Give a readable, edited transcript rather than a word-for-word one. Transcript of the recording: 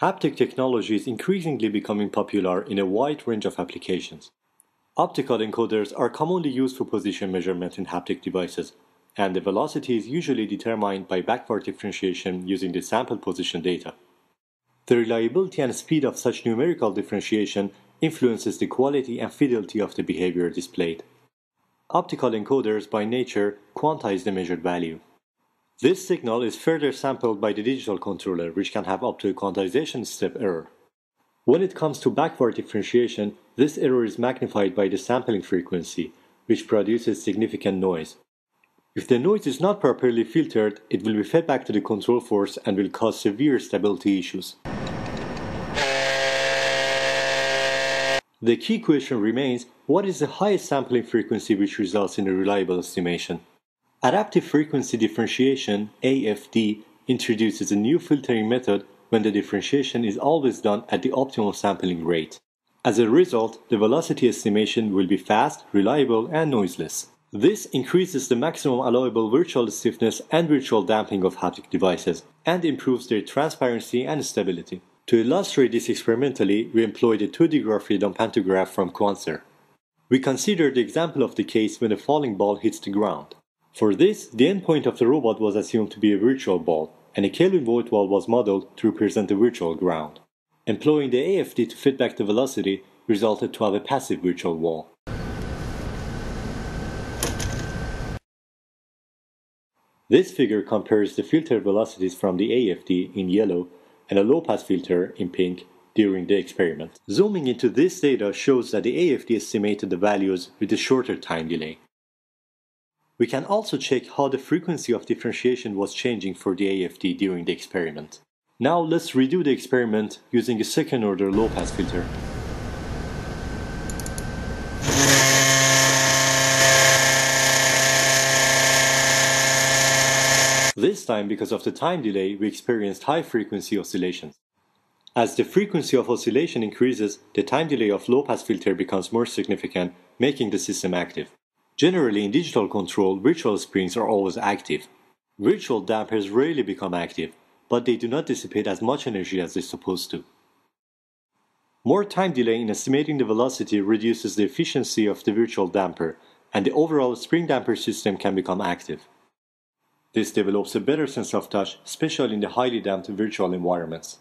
Haptic technology is increasingly becoming popular in a wide range of applications. Optical encoders are commonly used for position measurement in haptic devices, and the velocity is usually determined by backward differentiation using the sample position data. The reliability and speed of such numerical differentiation influences the quality and fidelity of the behavior displayed. Optical encoders, by nature, quantize the measured value. This signal is further sampled by the digital controller, which can have up to a quantization step error. When it comes to backward differentiation, this error is magnified by the sampling frequency, which produces significant noise. If the noise is not properly filtered, it will be fed back to the control force and will cause severe stability issues. The key question remains, what is the highest sampling frequency which results in a reliable estimation? Adaptive Frequency Differentiation (AFD) introduces a new filtering method when the differentiation is always done at the optimal sampling rate. As a result, the velocity estimation will be fast, reliable, and noiseless. This increases the maximum allowable virtual stiffness and virtual damping of haptic devices, and improves their transparency and stability. To illustrate this experimentally, we employed a 2D graph freedom pantograph from Quanser. We considered the example of the case when a falling ball hits the ground. For this, the endpoint of the robot was assumed to be a virtual ball, and a Kelvin-Voigt ball was modeled to represent the virtual ground. Employing the AFD to feed back the velocity resulted to have a passive virtual wall. This figure compares the filtered velocities from the AFD in yellow and a low-pass filter in pink during the experiment. Zooming into this data shows that the AFD estimated the values with a shorter time delay. We can also check how the frequency of differentiation was changing for the AFD during the experiment. Now let's redo the experiment using a second-order low-pass filter. This time, because of the time delay, we experienced high-frequency oscillations. As the frequency of oscillation increases, the time delay of low-pass filter becomes more significant, making the system active. Generally, in digital control, virtual springs are always active. Virtual dampers rarely become active, but they do not dissipate as much energy as they're supposed to. More time delay in estimating the velocity reduces the efficiency of the virtual damper, and the overall spring damper system can become active. This develops a better sense of touch, especially in the highly damped virtual environments.